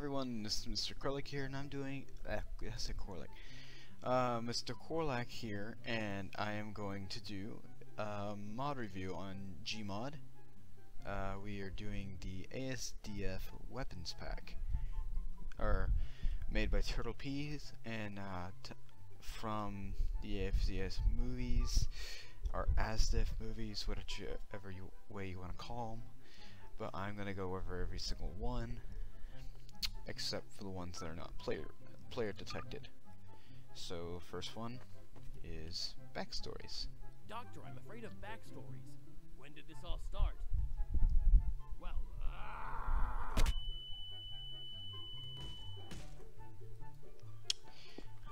everyone, this is Mr. Corlac here, and I'm doing, that's a Corlac, Mr. Corlac here, and I am going to do a mod review on GMod. We are doing the ASDF weapons pack, or made by Turtle Peas, and from the ASDF movies, or ASDF movies, whichever way you want to call them. But I'm gonna go over every single one, except for the ones that are not player detected. So first one is backstories. Doctor, I'm afraid of backstories. When did this all start? Well,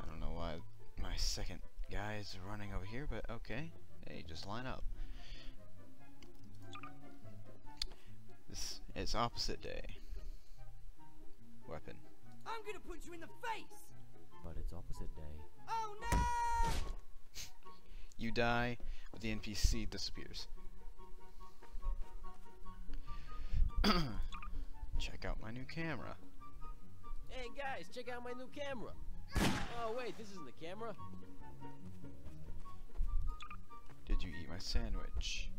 I don't know why my second guy is running over here, but okay. Hey, just line up. This is opposite day. Weapon. I'm gonna put you in the face. But it's opposite day. Oh no! You die, but the NPC disappears. Check out my new camera. Hey guys, check out my new camera. Oh wait, this isn't the camera. Did you eat my sandwich?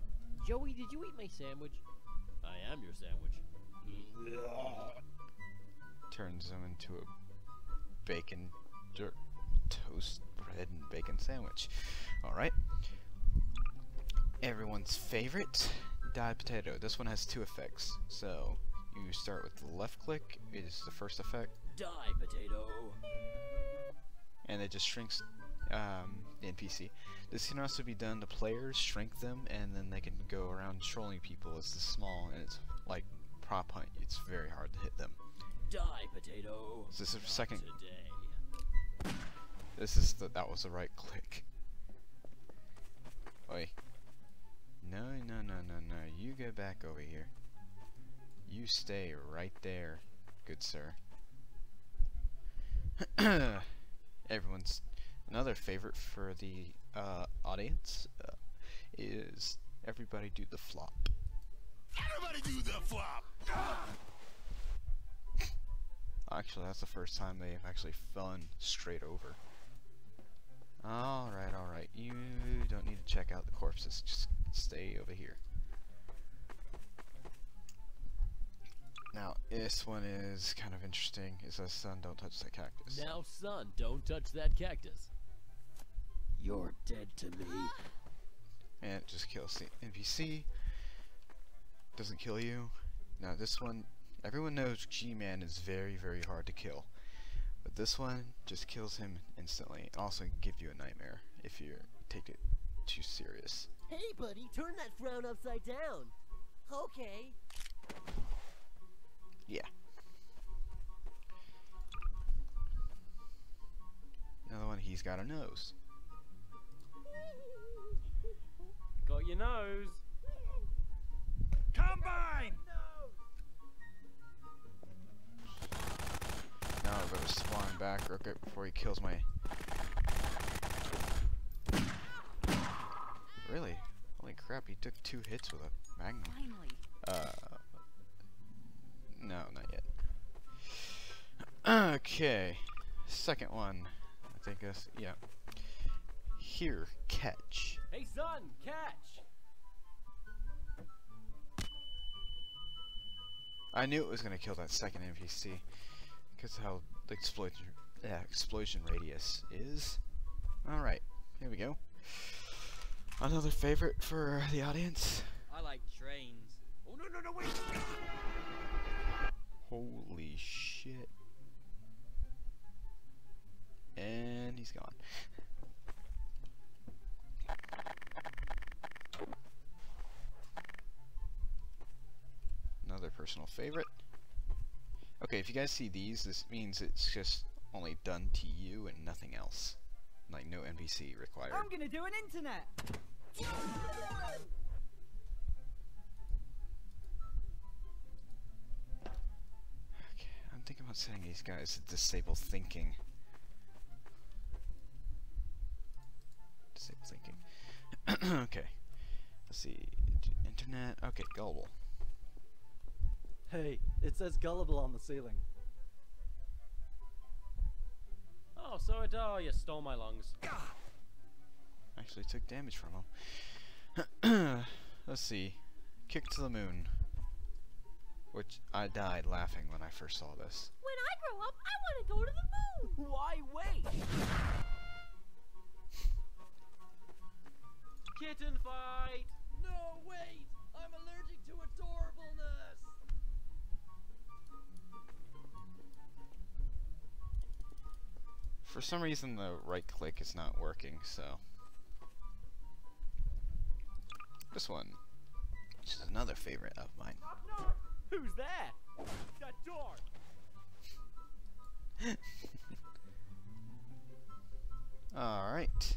Joey, did you eat my sandwich? I am your sandwich. Turns him into a bacon, dirt, toast, bread, and bacon sandwich. Alright. Everyone's favorite, dyed potato. This one has two effects. So, you start with the left click, it is the first effect. Dyed potato! And it just shrinks the NPC. This can also be done to players, shrink them, and then they can go around trolling people. It's this small, and it's like prop hunt. It's very hard to hit them. Die, potato! So this is the second. Today. This is the, that was the right click. Oi. No. You go back over here. You stay right there, good sir. Everyone's another favorite for the audience is everybody do the flop. Everybody do the flop! Actually, that's the first time they've actually fallen straight over. Alright. You don't need to check out the corpses. Just stay over here. Now, this one is kind of interesting. It says, son, don't touch that cactus. Now, son, don't touch that cactus. You're dead to me. And it just kills the NPC. Doesn't kill you. Now, this one, everyone knows G-Man is very, very hard to kill. But this one just kills him instantly. Also, can give you a nightmare if you take it too serious. Hey, buddy, turn that frown upside down. Okay. Yeah. Another one, he's got a nose. Got your nose. Combine! Now I better spawn back real quick before he kills my... Really? Holy crap, he took two hits with a magnum. Finally. No, not yet. Okay, second one. I think that's, yeah. Here, catch. Hey son, catch! I knew it was gonna kill that second NPC, because how the explosion radius is. Alright, here we go. Another favorite for the audience. I like trains. Oh no, wait! Holy shit. And he's gone. Another personal favorite. Okay, if you guys see these, this means it's just only done to you and nothing else. Like, no NPC required. I'm gonna do an internet! Think about saying these guys disable thinking. Disable thinking. Okay. Let's see. Internet. Okay, gullible. Hey, it says gullible on the ceiling. Oh, so it, oh, you stole my lungs. Actually took damage from him. Let's see. Kick to the moon. Which, I died laughing when I first saw this. When I grow up, I want to go to the moon! Why wait? Kitten fight! No, wait! I'm allergic to adorableness! For some reason, the right click is not working, so... This one. Which is another favorite of mine. Knock, knock. Who's that? That door! Alright.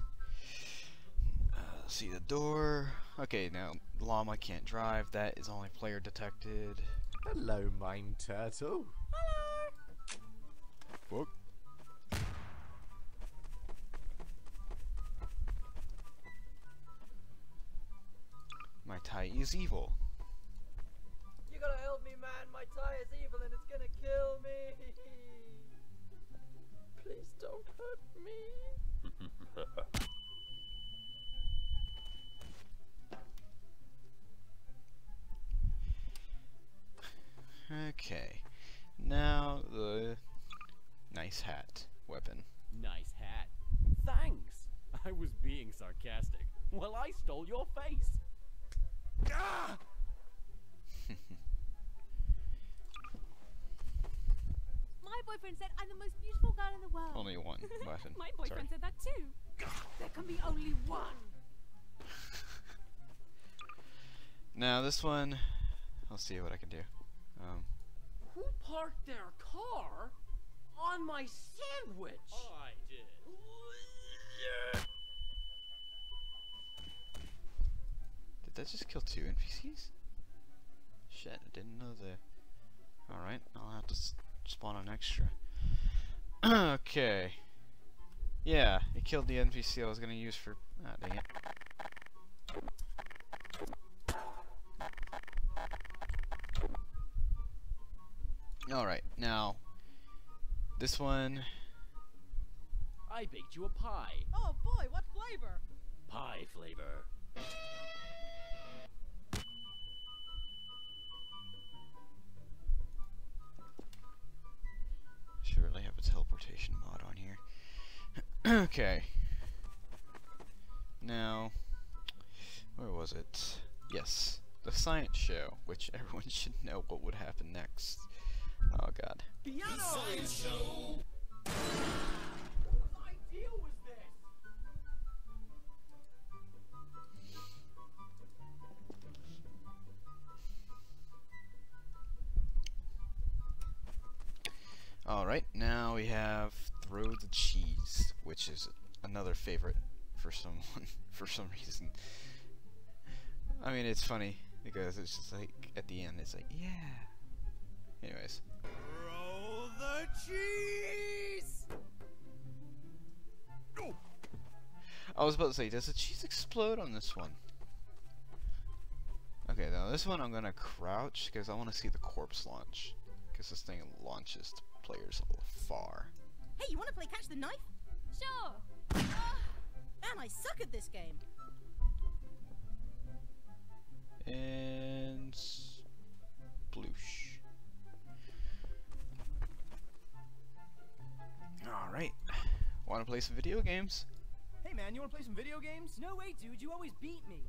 See the door. Okay, now llama can't drive. That is only player detected. Hello, mine turtle. Hello! Fuck. My tie is evil. You gotta help me, man. My tie is evil and it's gonna kill me. Please don't hurt me. Okay. Now the nice hat weapon. Nice hat. Thanks. I was being sarcastic. Well, I stole your face. Ah! My boyfriend said I'm the most beautiful girl in the world. Only one button. My boyfriend said that too. There can be only one. Now this one, I'll see what I can do. Who parked their car on my sandwich? I did. Did that just kill 2 NPCs? Shit, I didn't know that. Alright, I'll have to spawn an extra. Okay. Yeah, it killed the NPC I was gonna use for... Ah, dang it. Alright, now, this one... I baked you a pie. Oh boy, what flavor? Pie flavor. Should really have a teleportation mod on here. Okay. Now, where was it? Yes, the science show, which everyone should know what would happen next. Oh god. Piano! The science show. Whose idea was this? Alright, now we have Throw the Cheese, which is another favorite for someone for some reason. I mean, it's funny because it's just like at the end it's like, yeah. Anyways. Roll the cheese! Oh. I was about to say, does the cheese explode on this one? Okay, now this one I'm gonna crouch because I want to see the corpse launch. Because this thing launches the players a little far. Hey, you want to play Catch the Knife? Sure! Man, I suck at this game! And... Sploosh. Alright, wanna play some video games? Hey man, you wanna play some video games? No way dude, you always beat me!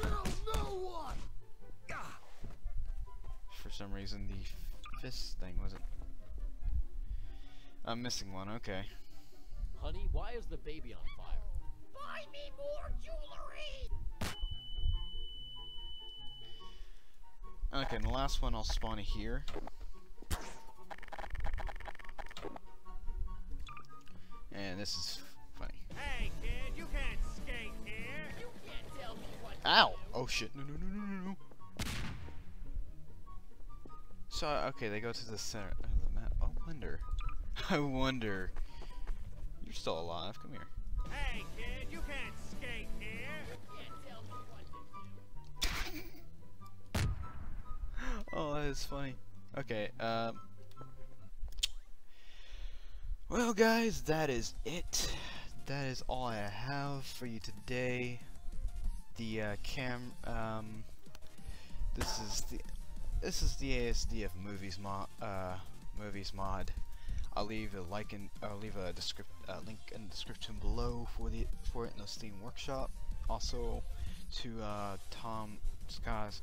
Hell no one! Ah. For some reason the fist thing wasn't... I'm missing one, okay. Honey, why is the baby on fire? Buy me more jewelry! Okay, and the last one I'll spawn here. And this is funny. Hey kid, you can't skate here. You can't tell me what to Ow! Do. Oh shit. No. So, okay, they go to the center of the map. I wonder. You're still alive. Come here. Hey kid, you can't skate here. You can't tell me what to do. Oh, that is funny. Okay, Well guys, that is it. That is all I have for you today. The this is the ASDF movies mod. I'll leave a link in the description below for it in the Steam Workshop. Also to Tom Scott's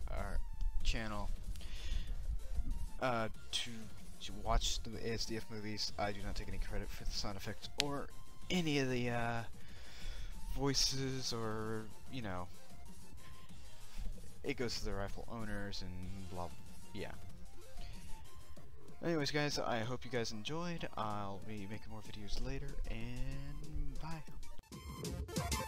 channel to watch the ASDF movies. I do not take any credit for the sound effects or any of the voices, or you know, it goes to the rifle owners and blah, yeah. Anyways guys, I hope you guys enjoyed. I'll be making more videos later, and bye.